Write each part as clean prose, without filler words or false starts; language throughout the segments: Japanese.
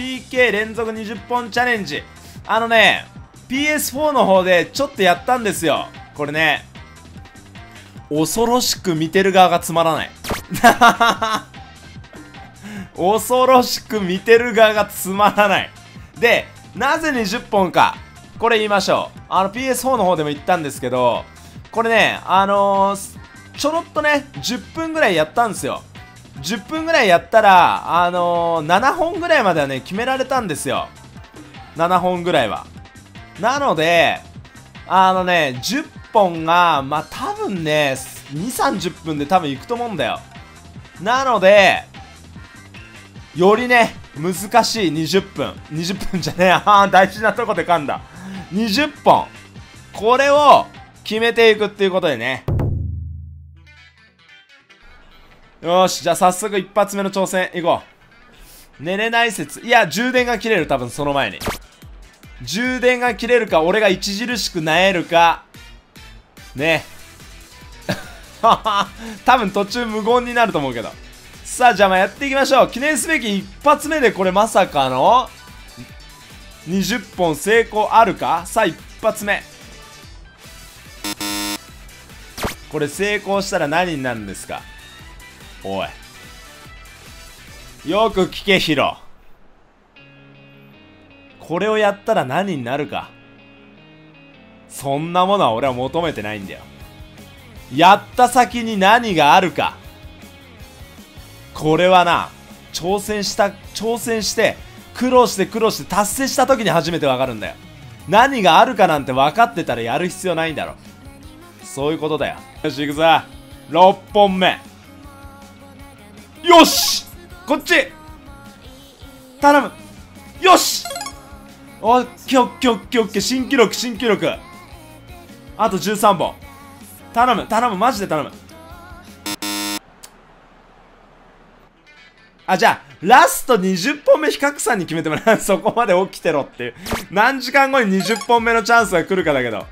PK 連続20本チャレンジ、ね PS4 の方でちょっとやったんですよ。これね、恐ろしく見てる側がつまらない。恐ろしく見てる側がつまらない。で、なぜ20本か、これ言いましょう。PS4 の方でも言ったんですけど、これね、ちょろっとね、10分ぐらいやったんですよ。10分ぐらいやったら、7本ぐらいまではね、決められたんですよ。7本ぐらいは。なので、10本が、まあ、多分ね、2、30分で多分いくと思うんだよ。なので、よりね、難しい20分。20分じゃねえ、大事なとこで噛んだ。20本。これを決めていくっていうことでね。よーし、じゃあ早速一発目の挑戦いこう。寝れない説。いや、充電が切れる、多分その前に。充電が切れるか、俺が著しく萎えるか。ね。多分途中無言になると思うけど。さあ、じゃあまあやっていきましょう。記念すべき一発目でこれまさかの20本成功あるか。さあ、一発目。これ成功したら何になるんですか。おい、よく聞けヒロ。これをやったら何になるか、そんなものは俺は求めてないんだよ。やった先に何があるか、これはな、挑戦して苦労して達成した時に初めてわかるんだよ。何があるかなんて分かってたらやる必要ないんだろ。そういうことだよ。よし、行くぞ。6本目。よし、こっち頼む。よし、オッケーオッケーオッケーオッケー。新記録。あと13本。頼む、マジで頼む。あ、じゃあラスト20本目、比較さんに決めてもらう。そこまで起きてろっていう。何時間後に20本目のチャンスが来るかだけど、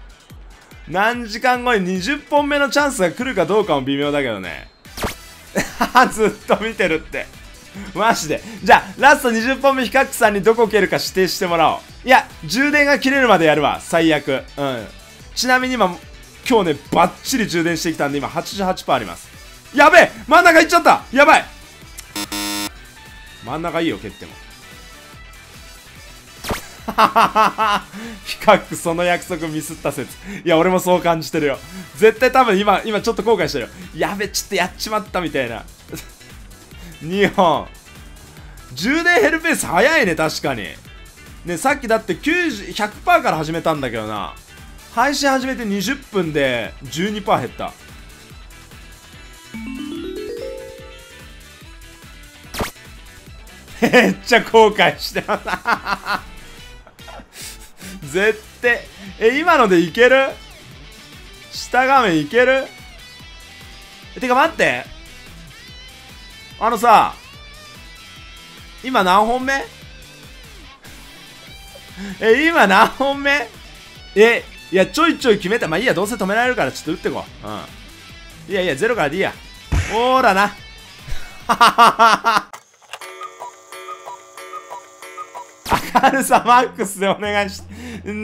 何時間後に20本目のチャンスが来るかどうかも微妙だけどね。ずっと見てるってマジで。じゃあラスト20本目、ヒカクさんにどこ蹴るか指定してもらおう。いや、充電が切れるまでやるわ、最悪。ちなみに今日ね、バッチリ充電してきたんで、今 88% あります。やべえ、真ん中いっちゃった。やばい、真ん中いいよ、蹴っても。ヒカク、その約束ミスった説。いや、俺もそう感じてるよ。絶対多分今ちょっと後悔してるよ。やべ、ちょっとやっちまったみたいな。2本。充電減るペース早いね、確かに。ね、さっきだって90、100% から始めたんだけどな。配信始めて20分で 12% 減った。めっちゃ後悔してます。絶対、今のでいける？下画面いける？てか待って、さ、今何本目？今何本目？いや、ちょいちょい決めた。まあいいや、どうせ止められるからちょっと打ってこう。いやいや、ゼロからでいいや。ほーらな。明るさマックスでお願いし、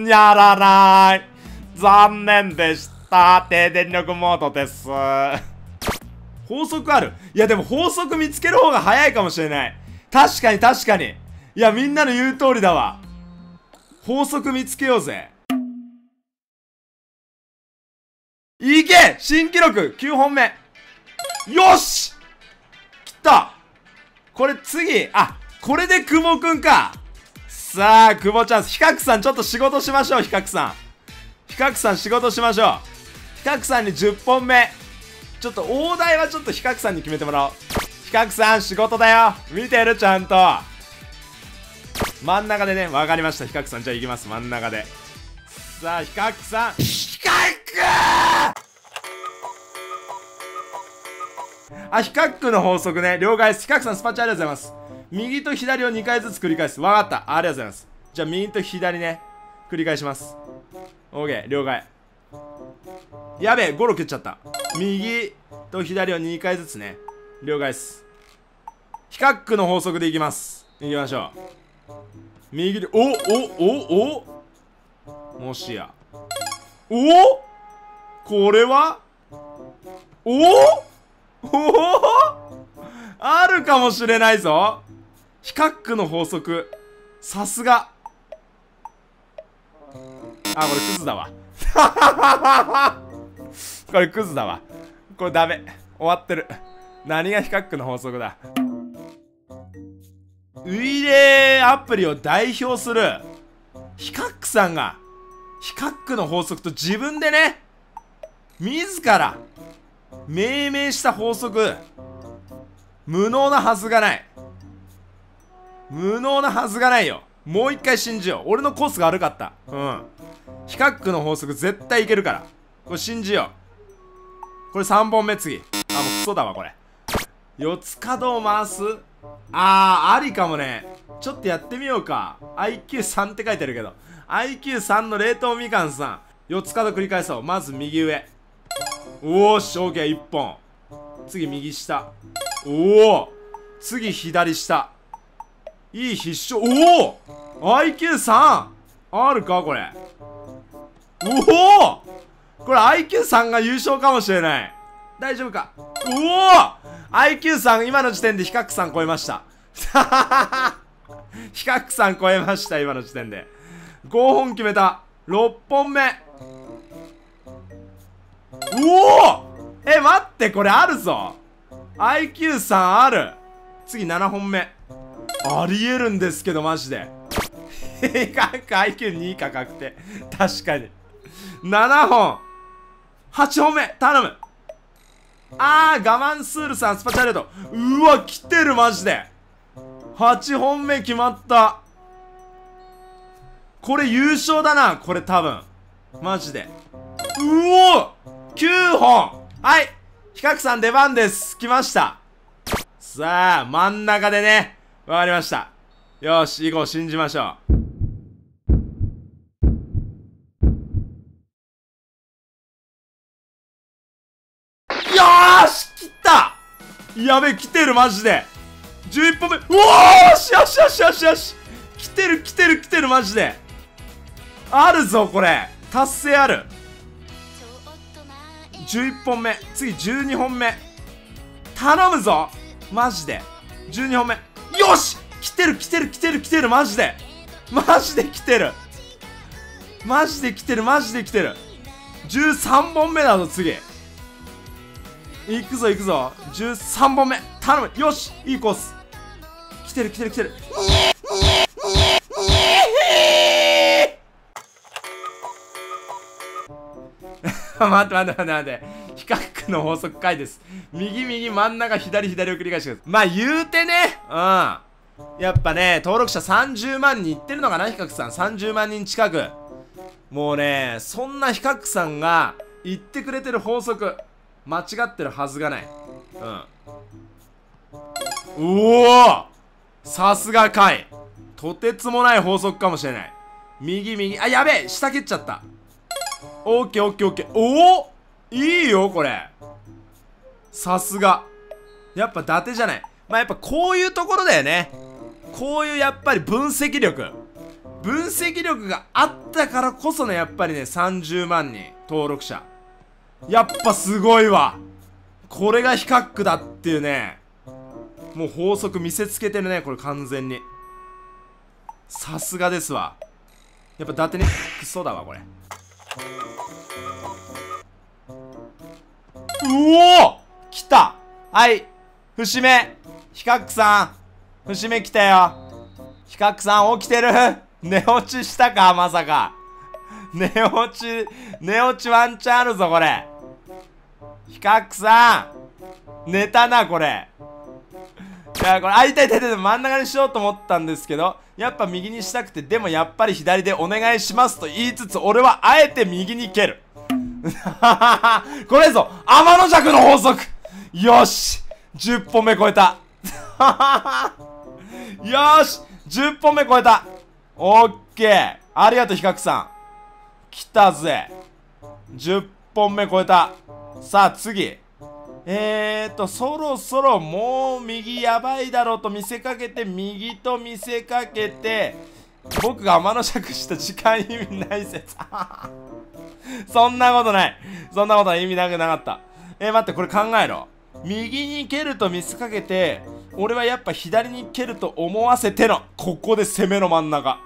やらない、残念でした。低電力モードです。法則ある。いや、でも法則見つける方が早いかもしれない。確かに。いや、みんなの言う通りだわ。法則見つけようぜ。いけ、新記録9本目。よし、きた。これ次、これで久保くんか。さあ、久保ちゃん、ヒカクさん、ちょっと仕事しましょう、ヒカクさん、仕事しましょう。ヒカクさんに10本目。ちょっと大台はちょっとヒカクさんに決めてもらおう。ヒカクさん、仕事だよ。見てる、ちゃんと。真ん中でね、わかりました、ヒカクさん。じゃあ、行きます、真ん中で。さあ、ヒカクさん。ヒカクの法則ね、了解です。ヒカクさん、スパチャありがとうございます。右と左を2回ずつ繰り返す。わかった、ありがとうございます。じゃあ右と左ね、繰り返します。 OK、 了解。やべえ、ゴロ蹴っちゃった。右と左を2回ずつね、了解です。ヒカックの法則でいきます。いきましょう。右で、おもしや、これはあるかもしれないぞ。比較の法則、さすが。あ、これクズだわ。これクズだわ。これダメ。終わってる。何が比較の法則だ。ウイレアプリを代表する比較さんが比較の法則と自分でね、自ら命名した法則、無能なはずがない。無能なはずがないよ。もう一回信じよう。俺のコースが悪かった。比較の法則絶対いけるから。これ信じよう。これ3本目次。あ、もうクソだわ、これ。四つ角を回す。ありかもね。ちょっとやってみようか。IQ3 って書いてあるけど。IQ3 の冷凍みかんさん。四つ角繰り返そう。まず右上。おーし、オーケー、1本。次右下。おお、次左下。いい必勝。おお !IQ3! あるかこれ。おお、これ IQ3 が優勝かもしれない。大丈夫か。おお !IQ3、今の時点で比較さん超えました。比較さん超えました、今の時点で。5本決めた。6本目。おお、待って、これあるぞ。IQ3 ある。次7本目。ありえるんですけど、マジで。IQ2 以下確定。確かに。7本。8本目。頼む。我慢スールさん、スパチャレート。うわ、来てる、マジで。8本目決まった。これ優勝だな、これ多分。マジで。うお !9 本。はい。比較さん出番です。来ました。さあ、真ん中でね。わかりました。よし、以後信じましょう。よーし、来た。やべ、来てる、マジで。11本目。うおーし、よしよしよしよし。来てる、来てる、来てる、マジで。あるぞ、これ。達成ある。11本目。次、12本目。頼むぞ。マジで。12本目。よし、来てる来てる来てる来てる、マジでマジで来てる、マジで来てる、マジで来てる。13本目だぞ、次行くぞ行くぞ。13本目頼む。よし、いいコース。来てる来てる来てる。待って待って待って待って。比較の法則回です。右右真ん中左左を繰り返してください。まあ言うてね、やっぱね、登録者30万人いってるのかな、比較さん。30万人近く。もうね、そんな比較さんが言ってくれてる法則、間違ってるはずがない。おお、さすが回。とてつもない法則かもしれない。右右、あ、やべえ、下蹴っちゃった。オッケーオッケーオッケー。おお、いいよ、これ。さすが。やっぱ伊達じゃない。まあやっぱこういうところだよね。こういうやっぱり分析力。分析力があったからこそね、やっぱりね、30万人登録者。やっぱすごいわ。これが比較だっていうね。もう法則見せつけてるね、これ完全に。さすがですわ。やっぱ伊達にクソだわ、これ。うお、来た。はい。節目。比較さん。節目来たよ。比較さん起きてる？寝落ちしたか、まさか。寝落ちワンチャンあるぞ、これ。比較さん。寝たな、これ。いや、これ、痛い。真ん中にしようと思ったんですけど、やっぱ右にしたくて、でもやっぱり左でお願いしますと言いつつ、俺はあえて右に蹴る。これぞ天の尺の法則。よし、10本目超えた。よし、10本目超えた。オッケー、ありがとう比較さん。来たぜ、10本目超えた。さあ次、そろそろもう右やばいだろうと見せかけて、右と見せかけて、僕が天の尺した時間意味ない説。そんなことない。そんなことは意味なくなかった。待って、これ考えろ。右に蹴ると見せかけて、俺はやっぱ左に蹴ると思わせての、ここで攻めの真ん中。